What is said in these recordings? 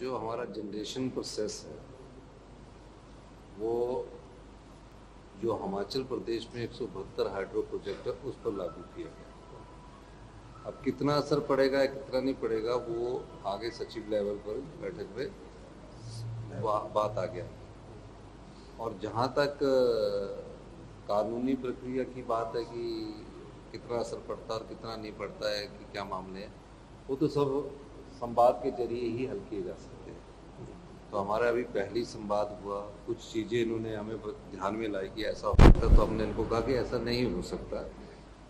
जो हमारा generation process है वो जो हिमाचल प्रदेश में 172 हाइड्रो प्रोजेक्ट है उस पर लागू किया गया। अब कितना असर पड़ेगा कितना नहीं पड़ेगा वो आगे सचिव लेवल पर बैठक में बात आ गया। और जहाँ तक कानूनी प्रक्रिया की बात है कि कितना असर पड़ता है और कितना नहीं पड़ता है कि क्या मामले हैं वो तो सब संवाद के जरिए ही हल किए जा सकते हैं। तो हमारा अभी पहली संवाद हुआ, कुछ चीज़ें इन्होंने हमें ध्यान में लाई कि ऐसा हो सकता है तो हमने इनको कहा कि ऐसा नहीं हो सकता।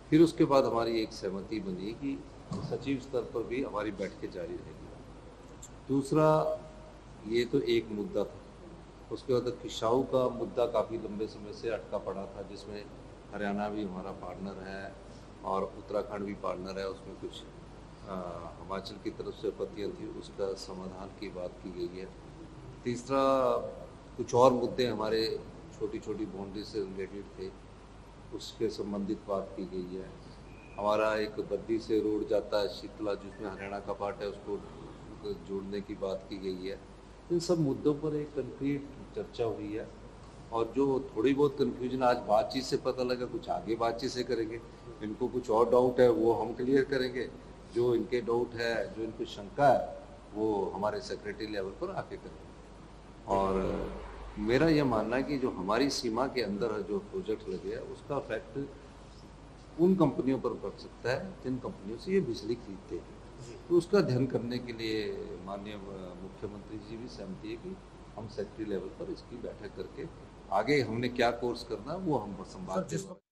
फिर उसके बाद हमारी एक सहमति बनी कि सचिव स्तर पर भी हमारी बैठकें जारी रहेगी। दूसरा ये तो एक मुद्दा था। उसके बाद किशाऊ का मुद्दा काफ़ी लंबे समय से अटका पड़ा था जिसमें हरियाणा भी हमारा पार्टनर है और उत्तराखंड भी पार्टनर है। उसमें कुछ हिमाचल की तरफ से आपत्तियाँ थी, उसका समाधान की बात की गई है। तीसरा कुछ और मुद्दे हमारे छोटी छोटी बाउंड्री से रिलेटेड थे, उसके संबंधित बात की गई है। हमारा एक बद्दी से रोड जाता है शीतला जिसमें हरियाणा का पार्ट है, उसको जोड़ने की बात की गई है। इन सब मुद्दों पर एक कंक्रीट चर्चा हुई है। और जो थोड़ी बहुत कंफ्यूजन आज बातचीत से पता लगा, कुछ आगे बातचीत से करेंगे। इनको कुछ और डाउट है वो हम क्लियर करेंगे, जो इनके डाउट है जो इनको शंका है वो हमारे सेक्रेटरी लेवल पर आके करेंगे। और मेरा यह मानना है कि जो हमारी सीमा के अंदर जो प्रोजेक्ट लगे है उसका इफेक्ट उन कंपनियों पर पड़ सकता है जिन कंपनियों से ये बिजली खरीदते हैं। तो उसका ध्यान करने के लिए माननीय मुख्यमंत्री जी भी सहमति है कि हम सेक्रेटरी लेवल पर इसकी बैठक करके आगे हमने क्या कोर्स करना है वो हम संवाद